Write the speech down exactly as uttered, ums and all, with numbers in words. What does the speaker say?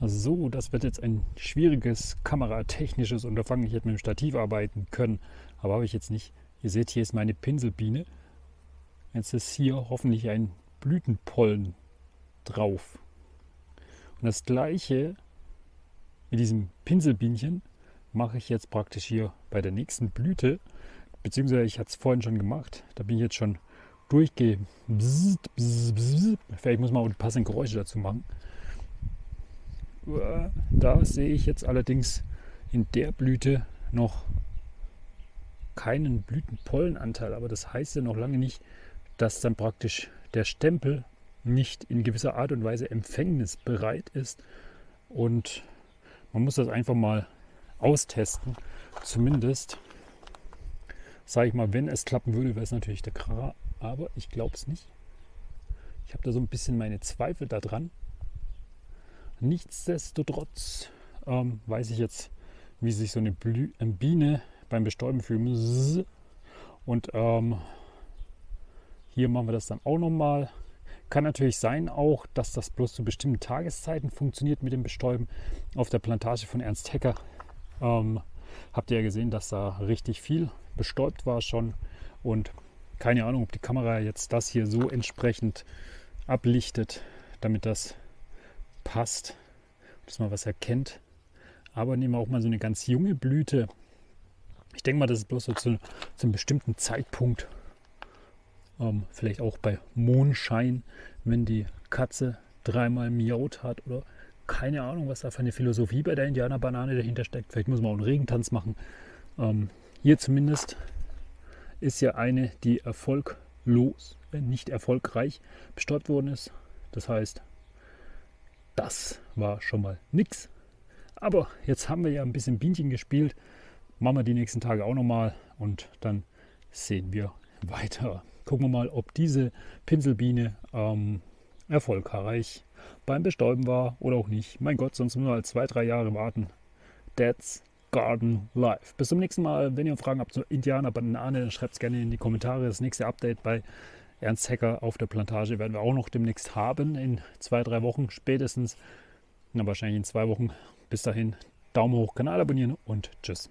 So, das wird jetzt ein schwieriges kameratechnisches Unterfangen. Ich hätte mit dem Stativ arbeiten können, aber habe ich jetzt nicht. Ihr seht, hier ist meine Pinselbiene. Jetzt ist hier hoffentlich ein Blütenpollen drauf. Und das gleiche mit diesem Pinselbienchen mache ich jetzt praktisch hier bei der nächsten Blüte. Beziehungsweise ich hatte es vorhin schon gemacht. Da bin ich jetzt schon durchge... Bzz, bzz, bzz. Vielleicht muss man auch passende Geräusche dazu machen. Da sehe ich jetzt allerdings in der Blüte noch keinen Blütenpollenanteil, aber das heißt ja noch lange nicht, dass dann praktisch der Stempel nicht in gewisser Art und Weise empfängnisbereit ist, und man muss das einfach mal austesten. Zumindest, sage ich mal, wenn es klappen würde, wäre es natürlich der Kracher, aber ich glaube es nicht. Ich habe da so ein bisschen meine Zweifel daran. Nichtsdestotrotz ähm, weiß ich jetzt, wie sich so eine Blü äh, Biene beim Bestäuben fühlt. Und ähm, hier machen wir das dann auch nochmal. Kann natürlich sein auch, dass das bloß zu bestimmten Tageszeiten funktioniert mit dem Bestäuben. Auf der Plantage von Ernst Hecker ähm, habt ihr ja gesehen, dass da richtig viel bestäubt war schon. Und keine Ahnung, ob die Kamera jetzt das hier so entsprechend ablichtet, damit das passt, dass man was erkennt. Aber nehmen wir auch mal so eine ganz junge Blüte. Ich denke mal, das ist bloß so zu, zu einem bestimmten Zeitpunkt, ähm, vielleicht auch bei Mondschein, wenn die Katze dreimal miaut hat oder keine Ahnung, was da für eine Philosophie bei der Indianerbanane dahinter steckt. Vielleicht muss man auch einen Regentanz machen. Ähm, hier zumindest ist ja eine, die erfolglos, nicht erfolgreich bestäubt worden ist. Das heißt, das war schon mal nix. Aber jetzt haben wir ja ein bisschen Bienchen gespielt. Machen wir die nächsten Tage auch nochmal und dann sehen wir weiter. Gucken wir mal, ob diese Pinselbiene ähm, erfolgreich beim Bestäuben war oder auch nicht. Mein Gott, sonst müssen wir halt zwei, drei Jahre warten. That's Garden Life. Bis zum nächsten Mal. Wenn ihr Fragen habt zur Indianerbanane, dann schreibt es gerne in die Kommentare. Das nächste Update bei Ernst Hecker auf der Plantage werden wir auch noch demnächst haben, in zwei, drei Wochen spätestens, na, wahrscheinlich in zwei Wochen. Bis dahin, Daumen hoch, Kanal abonnieren und tschüss.